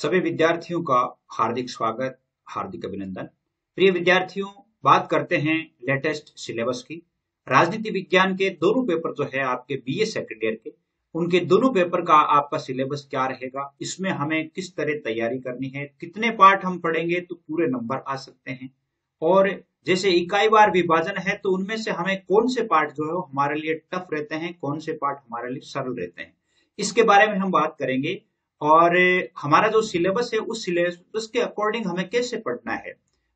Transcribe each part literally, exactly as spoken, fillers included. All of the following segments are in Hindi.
सभी विद्यार्थियों का हार्दिक स्वागत, हार्दिक अभिनंदन। प्रिय विद्यार्थियों, बात करते हैं लेटेस्ट सिलेबस की। राजनीति विज्ञान के दोनों पेपर जो है आपके बीए सेकंड ईयर के, उनके दोनों पेपर का आपका सिलेबस क्या रहेगा, इसमें हमें किस तरह तैयारी करनी है, कितने पार्ट हम पढ़ेंगे तो पूरे नंबर आ सकते हैं, और जैसे इकाई वार विभाजन है तो उनमें से हमें कौन से पार्ट जो है हमारे लिए टफ रहते हैं, कौन से पार्ट हमारे लिए सरल रहते हैं, इसके बारे में हम बात करेंगे। और हमारा जो सिलेबस है उस सिलेबस के अकॉर्डिंग हमें कैसे पढ़ना है,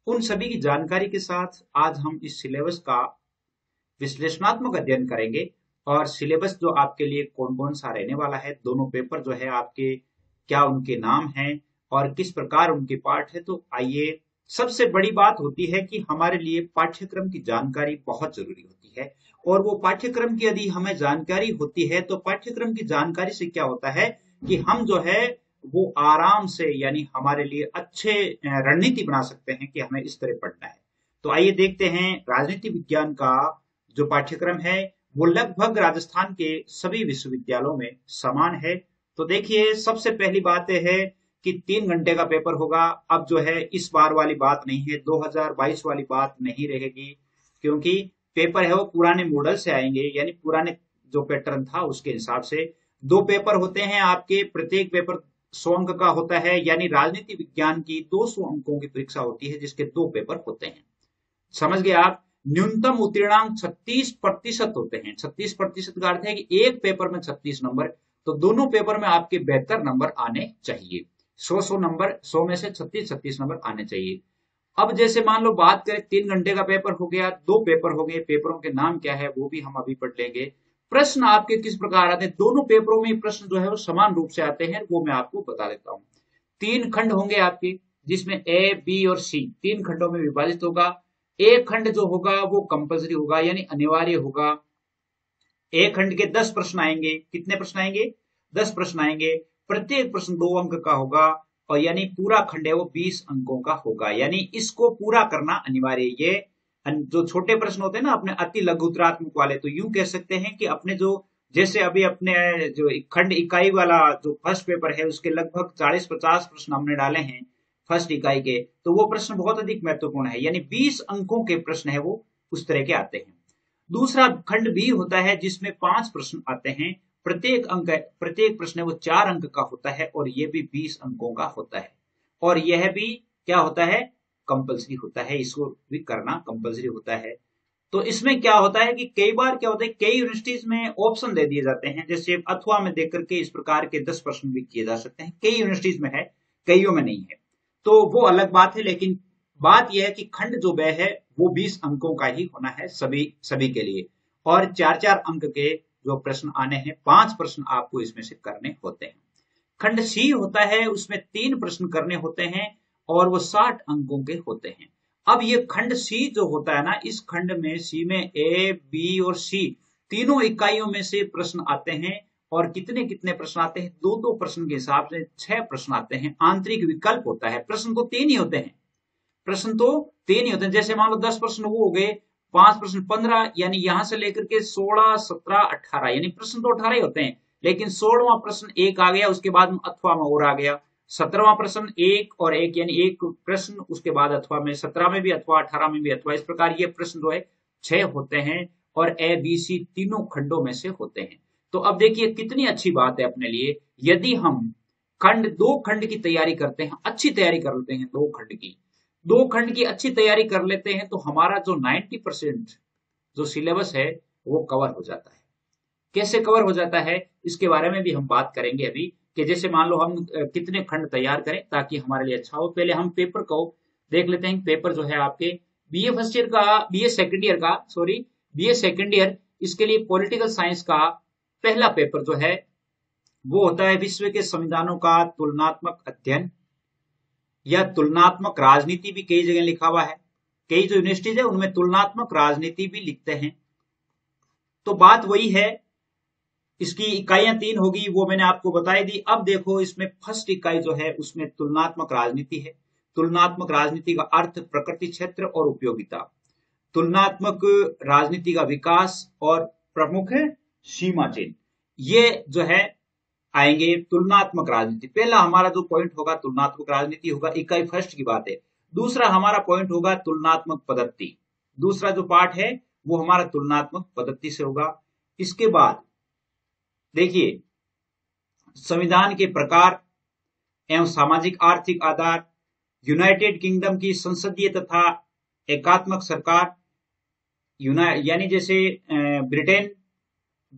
उन सभी की जानकारी के साथ आज हम इस सिलेबस का विश्लेषणात्मक अध्ययन करेंगे। और सिलेबस जो आपके लिए कौन कौन सा रहने वाला है, दोनों पेपर जो है आपके क्या उनके नाम हैं और किस प्रकार उनके पाठ है, तो आइए। सबसे बड़ी बात होती है कि हमारे लिए पाठ्यक्रम की जानकारी बहुत जरूरी होती है, और वो पाठ्यक्रम की यदि हमें जानकारी होती है तो पाठ्यक्रम की जानकारी से क्या होता है कि हम जो है वो आराम से, यानी हमारे लिए अच्छे रणनीति बना सकते हैं कि हमें इस तरह पढ़ना है। तो आइए देखते हैं, राजनीति विज्ञान का जो पाठ्यक्रम है वो लगभग राजस्थान के सभी विश्वविद्यालयों में समान है। तो देखिए, सबसे पहली बात यह है कि तीन घंटे का पेपर होगा। अब जो है इस बार वाली बात नहीं है, दो हज़ार बाईस वाली बात नहीं रहेगी, क्योंकि पेपर है वो पुराने मॉडल से आएंगे, यानी पुराने जो पैटर्न था उसके हिसाब से। दो पेपर होते हैं आपके, प्रत्येक पेपर सौ अंक का होता है, यानी राजनीति विज्ञान की दो सौ अंकों की परीक्षा होती है जिसके दो पेपर होते हैं। समझ गए आप। न्यूनतम उत्तीर्णांक छत्तीस प्रतिशत होते हैं। छत्तीस प्रतिशत का अर्थ है कि एक पेपर में छत्तीस नंबर, तो दोनों पेपर में आपके बेहतर नंबर आने चाहिए। सौ सौ नंबर, सौ में से छत्तीस छत्तीस नंबर आने चाहिए। अब जैसे मान लो बात करें, तीन घंटे का पेपर हो गया, दो पेपर हो गए, पेपरों के नाम क्या है वो भी हम अभी पढ़ लेंगे। प्रश्न आपके किस प्रकार आते हैं, दोनों पेपरों में प्रश्न जो है वो समान रूप से आते हैं, वो मैं आपको बता देता हूँ। तीन खंड होंगे आपके, जिसमें ए, बी और सी तीन खंडों में विभाजित होगा। ए खंड जो होगा वो कंपल्सरी होगा, यानी अनिवार्य होगा। ए खंड के दस प्रश्न आएंगे। कितने प्रश्न आएंगे? दस प्रश्न आएंगे। प्रत्येक प्रश्न दो अंक का होगा, और यानी पूरा खंड है वो बीस अंकों का होगा, यानी इसको पूरा करना अनिवार्य। ये जो छोटे प्रश्न होते हैं ना अपने, अति लघु उत्तरात्मक वाले, तो यूं कह सकते हैं कि अपने जो, जैसे अभी अपने जो खंड इकाई वाला जो फर्स्ट पेपर है उसके लगभग चालीस पचास प्रश्न हमने डाले हैं फर्स्ट इकाई के, तो वो प्रश्न बहुत अधिक महत्वपूर्ण है, यानी बीस अंकों के प्रश्न है वो उस तरह के आते हैं। दूसरा खंड बी होता है, जिसमें पांच प्रश्न आते हैं। प्रत्येक अंक, प्रत्येक प्रश्न वो चार अंक का होता है, और ये भी बीस अंकों का होता है, और यह भी क्या होता है, कंपल्सरी होता है, इसको भी करना कंपल्सरी होता है। तो इसमें क्या होता है कि कई बार क्या होता है, कई यूनिवर्सिटीज में ऑप्शन दे दिए जाते हैं, जैसे अथवा में देख करके इस प्रकार के दस प्रश्न भी किए जा सकते हैं। कई यूनिवर्सिटीज में है, कईयों में नहीं है, तो वो अलग बात है। लेकिन बात यह है कि खंड जो वह है वो बीस अंकों का ही होना है सभी सभी के लिए, और चार चार अंक के जो प्रश्न आने हैं, पांच प्रश्न आपको इसमें से करने होते हैं। खंड सी होता है, उसमें तीन प्रश्न करने होते हैं, और वो साठ अंकों के होते हैं। अब ये खंड सी जो होता है ना, इस खंड में सी में ए, बी और सी तीनों इकाइयों में से प्रश्न आते हैं, और कितने कितने प्रश्न आते हैं, दो दो प्रश्न के हिसाब से छह प्रश्न आते हैं। आंतरिक विकल्प होता है, प्रश्न तो तीन ही होते हैं, प्रश्न तो तीन ही होते हैं। जैसे मान लो दस प्रश्न वो हो गए, पांच प्रश्न पंद्रह, यानी यहां से लेकर के सोलह, सत्रह, अठारह, यानी प्रश्न तो अठारह ही होते हैं, लेकिन सोलहवां प्रश्न एक आ गया, उसके बाद अथवा में और आ गया। सत्रहवां प्रश्न एक और एक, यानी एक प्रश्न, उसके बाद अथवा में, सत्रह में भी अथवा, अठारह में भी अथवा, इस प्रकार ये प्रश्न जो है छह होते हैं, और ए, बी, सी तीनों खंडों में से होते हैं। तो अब देखिए कितनी अच्छी बात है अपने लिए, यदि हम खंड दो खंड की तैयारी करते हैं, अच्छी तैयारी कर लेते हैं, दो खंड की दो खंड की अच्छी तैयारी कर लेते हैं, तो हमारा जो नाइन्टी परसेंट जो सिलेबस है वो कवर हो जाता है। कैसे कवर हो जाता है, इसके बारे में भी हम बात करेंगे अभी, कि जैसे मान लो हम कितने खंड तैयार करें ताकि हमारे लिए अच्छा हो। पहले हम पेपर को देख लेते हैं। पेपर जो है आपके बीए फर्स्ट ईयर का, बीए सेकंड ईयर का, सॉरी बीए सेकंड ईयर, इसके लिए पॉलिटिकल साइंस का पहला पेपर जो है वो होता है विश्व के संविधानों का तुलनात्मक अध्ययन, या तुलनात्मक राजनीति भी कई जगह लिखा हुआ है। कई जो यूनिवर्सिटीज है उनमें तुलनात्मक राजनीति भी लिखते हैं। तो बात वही है, इसकी इकाइयां तीन होगी, वो मैंने आपको बताई दी। अब देखो, इसमें फर्स्ट इकाई जो है उसमें तुलनात्मक राजनीति है। तुलनात्मक राजनीति का अर्थ प्रकृति, क्षेत्र और उपयोगिता। तुलनात्मक राजनीति का विकास और प्रमुख सीमा चिन्ह, ये जो है आएंगे तुलनात्मक राजनीति। पहला हमारा जो पॉइंट होगा तुलनात्मक राजनीति होगा, इकाई फर्स्ट की बात है। दूसरा हमारा पॉइंट होगा तुलनात्मक पद्धति, दूसरा जो पार्ट है वो हमारा तुलनात्मक पद्धति से होगा। इसके बाद देखिए संविधान के प्रकार एवं सामाजिक आर्थिक आधार, यूनाइटेड किंगडम की संसदीय तथा एकात्मक सरकार, यानी जैसे ब्रिटेन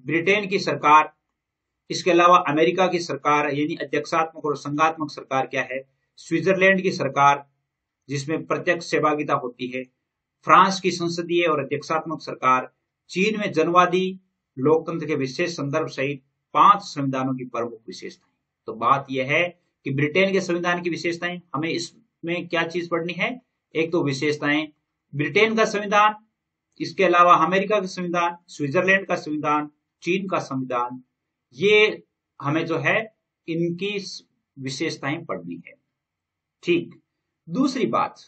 ब्रिटेन की सरकार, इसके अलावा अमेरिका की सरकार यानी अध्यक्षात्मक और संघात्मक सरकार क्या है, स्विट्जरलैंड की सरकार जिसमें प्रत्यक्ष सहभागिता होती है, फ्रांस की संसदीय और अध्यक्षात्मक सरकार, चीन में जनवादी लोकतंत्र के विशेष संदर्भ सहित पांच संविधानों की प्रमुख विशेषताएं। तो बात यह है कि ब्रिटेन के संविधान की विशेषताएं, हमें इसमें क्या चीज पढ़नी है, एक तो विशेषताएं ब्रिटेन का संविधान, इसके अलावा अमेरिका का संविधान, स्विट्जरलैंड का संविधान, चीन का संविधान, ये हमें जो है इनकी विशेषताएं पढ़नी है। ठीक, दूसरी बात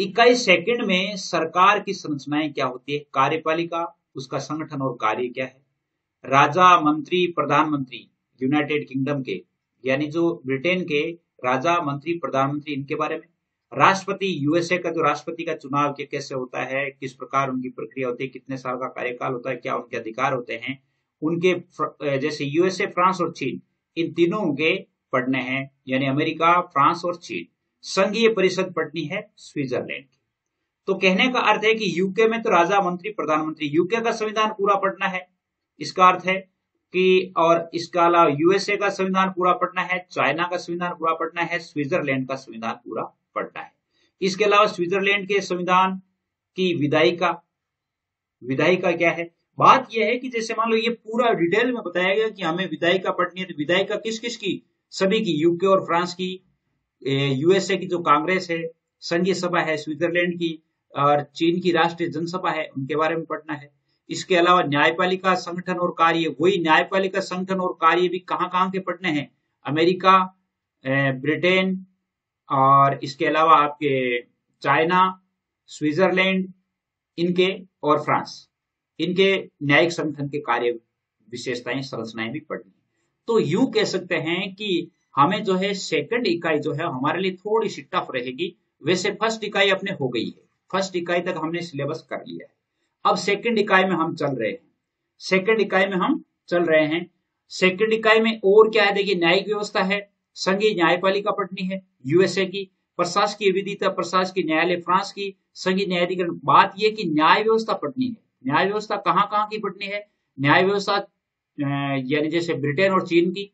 इक्कीस सेकंड में सरकार की संरचनाएं क्या होती है, कार्यपालिका, उसका संगठन और कार्य क्या है, राजा, मंत्री, प्रधानमंत्री, यूनाइटेड किंगडम के यानी जो ब्रिटेन के राजा, मंत्री, प्रधानमंत्री, इनके बारे में, राष्ट्रपति, यूएसए का जो राष्ट्रपति का चुनाव के कैसे होता है, किस प्रकार उनकी प्रक्रिया होती है, कितने साल का कार्यकाल होता है, क्या उनके अधिकार होते हैं, उनके जैसे यूएसए, फ्रांस और चीन, इन तीनों के पढ़ने हैं यानी अमेरिका, फ्रांस और चीन। संघीय परिषद पढ़नी है स्विट्जरलैंड की। तो कहने का अर्थ है कि यूके में तो राजा, मंत्री, प्रधानमंत्री, यूके का संविधान पूरा पढ़ना है, इसका अर्थ है कि, और इसका अलावा यूएसए का संविधान पूरा पढ़ना है, चाइना का संविधान पूरा पढ़ना है, स्विट्जरलैंड का संविधान पूरा पढ़ना है। इसके अलावा स्विट्जरलैंड के संविधान की विधायिका, विधायिका क्या है, बात यह है कि जैसे मान लो ये पूरा डिटेल में बताया गया कि हमें विधायिका पढ़नी है, तो विधायिका किस किस की, सभी की, यूके और फ्रांस की, यूएसए की जो कांग्रेस है, संघीय सभा है, स्विट्जरलैंड की और चीन की राष्ट्रीय जनसभा है, उनके बारे में पढ़ना है। इसके अलावा न्यायपालिका, संगठन और कार्य, वही न्यायपालिका, संगठन और कार्य भी कहाँ कहाँ के पढ़ने हैं, अमेरिका, ब्रिटेन और इसके अलावा आपके चाइना, स्विट्जरलैंड, इनके और फ्रांस, इनके न्यायिक संगठन के कार्य विशेषताएं, संरचनाएं भी पढ़नी। तो यूं कह सकते हैं कि हमें जो है सेकंड इकाई जो है हमारे लिए थोड़ी सी टफ रहेगी। वैसे फर्स्ट इकाई अपने हो गई है, फर्स्ट इकाई तक हमने सिलेबस कर लिया है, अब सेकंड इकाई में हम चल रहे हैं, सेकंड इकाई में हम चल रहे हैं सेकंड इकाई में और क्या है, देखिए न्यायिक व्यवस्था है, संघीय न्यायपालिका पढ़नी है यूएसए की, प्रशासकीय विधि, प्रशासकीय न्यायालय फ्रांस की, संघीय न्यायाधिकरण। बात यह कि न्याय व्यवस्था पढ़नी है, न्याय व्यवस्था कहाँ कहाँ की पढ़नी है, न्याय व्यवस्था यानी जैसे ब्रिटेन और चीन की,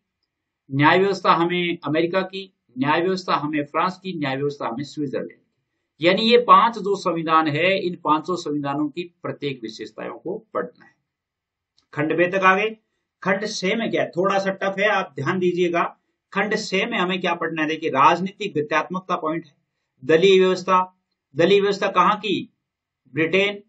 न्याय व्यवस्था हमें अमेरिका की, न्याय व्यवस्था हमें फ्रांस की, न्याय व्यवस्था हमें स्विट्जरलैंड की, यानी ये पांच जो संविधान है, इन पांचों संविधानों की प्रत्येक विशेषताओं को पढ़ना है। खंड बे तक आ गए। खंड छह में क्या है, थोड़ा सा टफ है, आप ध्यान दीजिएगा। खंड छह में हमें क्या पढ़ना है, देखिए राजनीतिक व्यक्तित्मकता पॉइंट है, दलीय व्यवस्था, दलीय व्यवस्था कहाँ की, ब्रिटेन,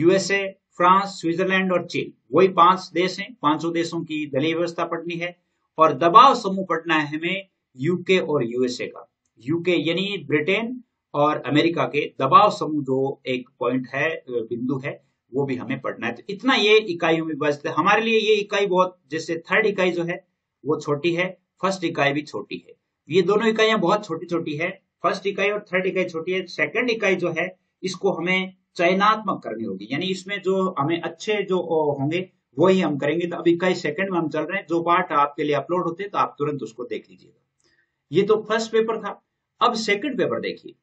यूएसए, फ्रांस, स्विट्जरलैंड और चीन, वही पांच देश हैं, पांचों देशों की दलीय व्यवस्था पढ़नी है। और दबाव समूह पढ़ना है हमें यूके और यूएसए का, यूके यानी ब्रिटेन और अमेरिका के दबाव समूह जो एक पॉइंट है, बिंदु है, वो भी हमें पढ़ना है। तो इतना ये इकाइयों में विभाजित है हमारे लिए। ये इकाई बहुत, जैसे थर्ड इकाई जो है वो छोटी है, फर्स्ट इकाई भी छोटी है, ये दोनों इकाइयां बहुत छोटी छोटी है, फर्स्ट इकाई और थर्ड इकाई छोटी है। सेकंड इकाई जो है इसको हमें चयनात्मक करनी होगी, यानी इसमें जो हमें अच्छे जो होंगे वही हम करेंगे। तो अब इक्कीस सेकंड में हम चल रहे हैं, जो पार्ट आपके लिए अपलोड होते हैं तो आप तुरंत उसको देख लीजिएगा। ये तो फर्स्ट पेपर था। अब सेकंड पेपर देखिए,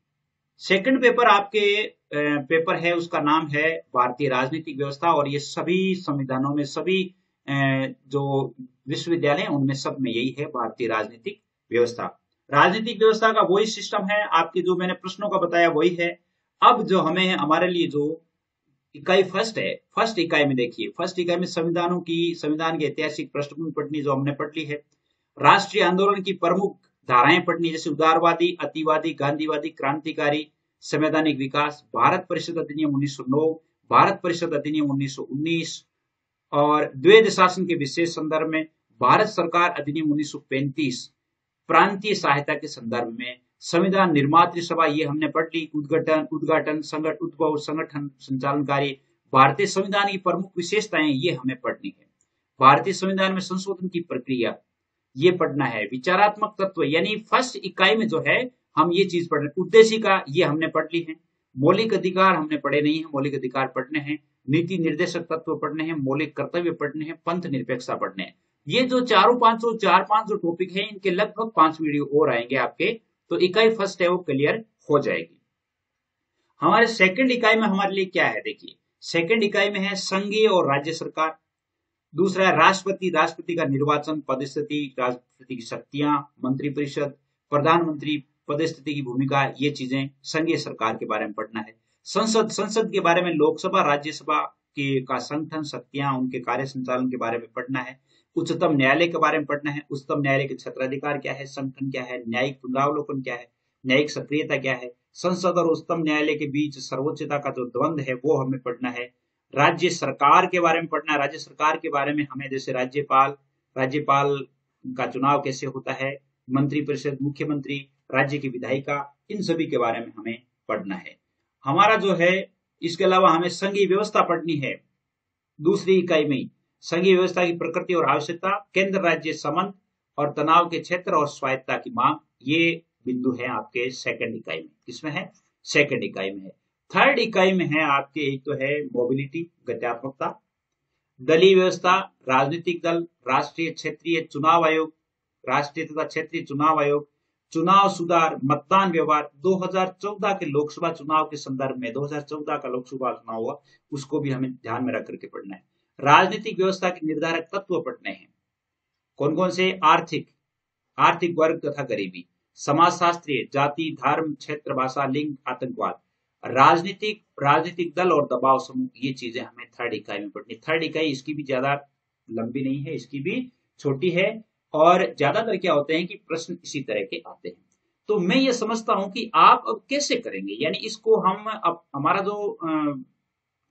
सेकंड पेपर आपके पेपर है, उसका नाम है भारतीय राजनीतिक व्यवस्था, और ये सभी संविधानों में, सभी जो विश्वविद्यालय उनमें सब में यही है भारतीय राजनीतिक व्यवस्था। राजनीतिक व्यवस्था का वही सिस्टम है आपके, जो मैंने प्रश्नों का बताया वही है। अब जो हमें, हमारे लिए जो इकाई फर्स्ट है, फर्स्ट इकाई में देखिए, फर्स्ट इकाई में संविधानों की, संविधान की ऐतिहासिक पृष्ठभूमि पढ़नी, जो हमने पढ़ ली है, राष्ट्रीय आंदोलन की प्रमुख धाराएं पढ़नी, जैसे उदारवादी, अतिवादी, गांधीवादी, क्रांतिकारी, संवैधानिक विकास, भारत परिषद अधिनियम उन्नीस सौ नौ, भारत परिषद अधिनियम उन्नीस सौ उन्नीस और द्वैध शासन के विशेष संदर्भ में, भारत सरकार अधिनियम उन्नीस सौ पैंतीस, प्रांतीय सहायता के संदर्भ में, संविधान निर्मात्री सभा, ये हमने पढ़ ली, उद्घाटन, उद्घाटन संगठन, उद्भव, संगठन, संचालन कार्य, भारतीय संविधान की प्रमुख विशेषताएं, ये हमें पढ़नी है। भारतीय संविधान में संशोधन की प्रक्रिया, ये पढ़ना है। विचारात्मक तत्व यानी फर्स्ट इकाई में जो है हम ये चीज पढ़ रहे हैं। उद्देशिका ये हमने पढ़ ली है। मौलिक अधिकार हमने पढ़े नहीं है, मौलिक अधिकार पढ़ने हैं। नीति निर्देशक तत्व पढ़ने हैं, मौलिक कर्तव्य पढ़ने हैं, पंथ निरपेक्षता पढ़ने हैं। ये जो चारों पांचों चार पांच जो टॉपिक है इनके लगभग पांच वीडियो और आएंगे आपके, तो इकाई फर्स्ट है वो क्लियर हो जाएगी। हमारे सेकंड इकाई में हमारे लिए क्या है, देखिए सेकंड इकाई में है संघीय और राज्य सरकार। दूसरा है राष्ट्रपति, राष्ट्रपति का निर्वाचन, पदस्थति, राष्ट्रपति की शक्तियां, मंत्री परिषद, प्रधानमंत्री, पदस्थति की भूमिका, ये चीजें संघीय सरकार के बारे में पढ़ना है। संसद, संसद के बारे में लोकसभा राज्यसभा के का संगठन, शक्तियां, उनके कार्य संचालन के बारे में पढ़ना है। उच्चतम न्यायालय के बारे में पढ़ना है। उच्चतम न्यायालय के क्षेत्राधिकार क्या है, संगठन क्या है, न्यायिक पुनरावलोकन क्या है, न्यायिक सक्रियता क्या है, संसद और उच्चतम न्यायालय के बीच सर्वोच्चता का जो द्वंद है वो हमें पढ़ना है। राज्य सरकार के बारे में पढ़ना है। राज्य सरकार के बारे में हमें जैसे राज्यपाल, राज्यपाल का चुनाव कैसे होता है, मंत्री परिषद, मुख्यमंत्री, राज्य की विधायिका, इन सभी के बारे में हमें पढ़ना है। हमारा जो है इसके अलावा हमें संघीय व्यवस्था पढ़नी है। दूसरी इकाई में संघीय व्यवस्था की प्रकृति और आवश्यकता, केंद्र राज्य संबंध और तनाव के क्षेत्र और स्वायत्तता की मांग, ये बिंदु है आपके सेकंड इकाई में। किसमें है, सेकंड इकाई में है। थर्ड इकाई में है आपके, एक तो है मोबिलिटी, गत्यात्मकता, दलीय व्यवस्था, राजनीतिक दल, राष्ट्रीय क्षेत्रीय चुनाव आयोग, राष्ट्रीय तथा क्षेत्रीय चुनाव आयोग, चुनाव सुधार, मतदान व्यवहार। दो हज़ार चौदह के लोकसभा चुनाव के संदर्भ में दो हज़ार चौदह का लोकसभा चुनाव हुआ, उसको भी हमें ध्यान में रख करके पढ़ना है। राजनीतिक व्यवस्था के निर्धारक तत्व पढ़ने हैं, कौन कौन से, आर्थिक, आर्थिक वर्ग तथा गरीबी, समाजशास्त्रीय, जाति, धर्म, क्षेत्र, भाषा, लिंग, आतंकवाद, राजनीतिक, राजनीतिक दल और दबाव समूह, ये चीजें हमें थर्ड इकाई में पढ़नी। थर्ड इकाई इसकी भी ज्यादा लंबी नहीं है, इसकी भी छोटी है और ज्यादातर क्या होते हैं कि प्रश्न इसी तरह के आते हैं। तो मैं ये समझता हूं कि आप अब कैसे करेंगे, यानी इसको हम अब हमारा जो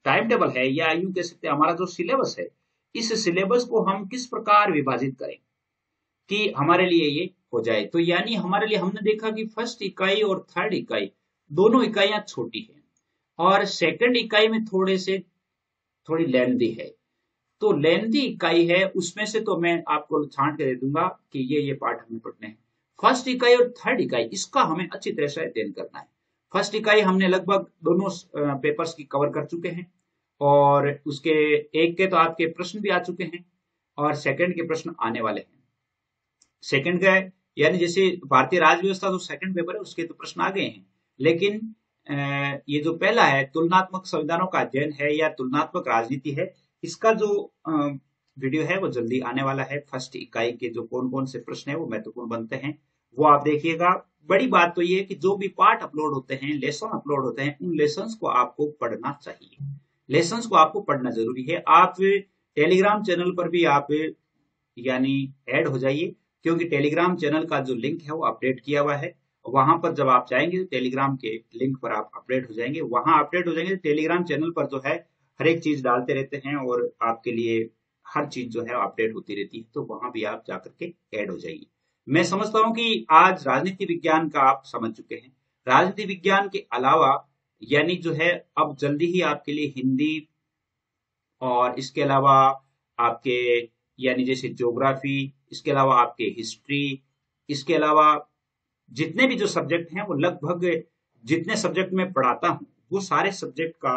टाइम टेबल है या यूं कह सकते हैं हमारा जो सिलेबस है, इस सिलेबस को हम किस प्रकार विभाजित करें कि हमारे लिए ये हो जाए। तो यानी हमारे लिए हमने देखा कि फर्स्ट इकाई और थर्ड इकाई दोनों इकाइयां छोटी हैं और सेकंड इकाई में थोड़े से थोड़ी लेंथी है। तो लेंथी इकाई है उसमें से तो मैं आपको छांट के दे दूंगा कि ये ये पार्ट हमें पढ़ने हैं। फर्स्ट इकाई और थर्ड इकाई इसका हमें अच्छी तरह से अध्ययन करना है। फर्स्ट इकाई हमने लगभग दोनों पेपर्स की कवर कर चुके हैं और उसके एक के तो आपके प्रश्न भी आ चुके हैं और सेकंड के प्रश्न आने वाले हैं। सेकंड का यानी जैसे भारतीय राज्य व्यवस्था जो सेकंड पेपर है उसके तो प्रश्न आ गए हैं, लेकिन ये जो पहला है तुलनात्मक संविधानों का अध्ययन है या तुलनात्मक राजनीति है, इसका जो वीडियो है वो जल्दी आने वाला है। फर्स्ट इकाई के जो कौन कौन से प्रश्न है वो महत्वपूर्ण बनते हैं वो आप देखिएगा। बड़ी बात तो ये है कि जो भी पार्ट अपलोड होते हैं, लेसन अपलोड होते हैं, उन लेसन्स को आपको पढ़ना चाहिए। लेसन्स को आपको पढ़ना जरूरी है। आप टेलीग्राम चैनल पर भी आप यानी ऐड हो जाइए, क्योंकि टेलीग्राम चैनल का जो लिंक है वो अपडेट किया हुआ है। वहां पर जब आप जाएंगे तो टेलीग्राम के लिंक पर आप अपडेट हो जाएंगे, वहां अपडेट हो जाएंगे। टेलीग्राम चैनल पर जो है हर एक चीज डालते रहते हैं और आपके लिए हर चीज जो है अपडेट होती रहती है, तो वहां भी आप जाकर के ऐड हो जाइए। मैं समझता हूं कि आज राजनीति विज्ञान का आप समझ चुके हैं। राजनीति विज्ञान के अलावा यानी जो है अब जल्दी ही आपके लिए हिंदी और इसके अलावा आपके यानी जैसे ज्योग्राफी, इसके अलावा आपके हिस्ट्री, इसके अलावा जितने भी जो सब्जेक्ट हैं वो लगभग जितने सब्जेक्ट में पढ़ाता हूं वो सारे सब्जेक्ट का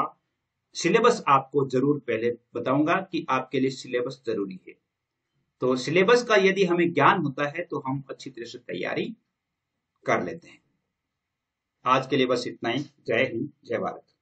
सिलेबस आपको जरूर पहले बताऊंगा कि आपके लिए सिलेबस जरूरी है। तो सिलेबस का यदि हमें ज्ञान होता है तो हम अच्छी तरह से तैयारी कर लेते हैं। आज के लिए बस इतना ही। जय हिंद, जय भारत।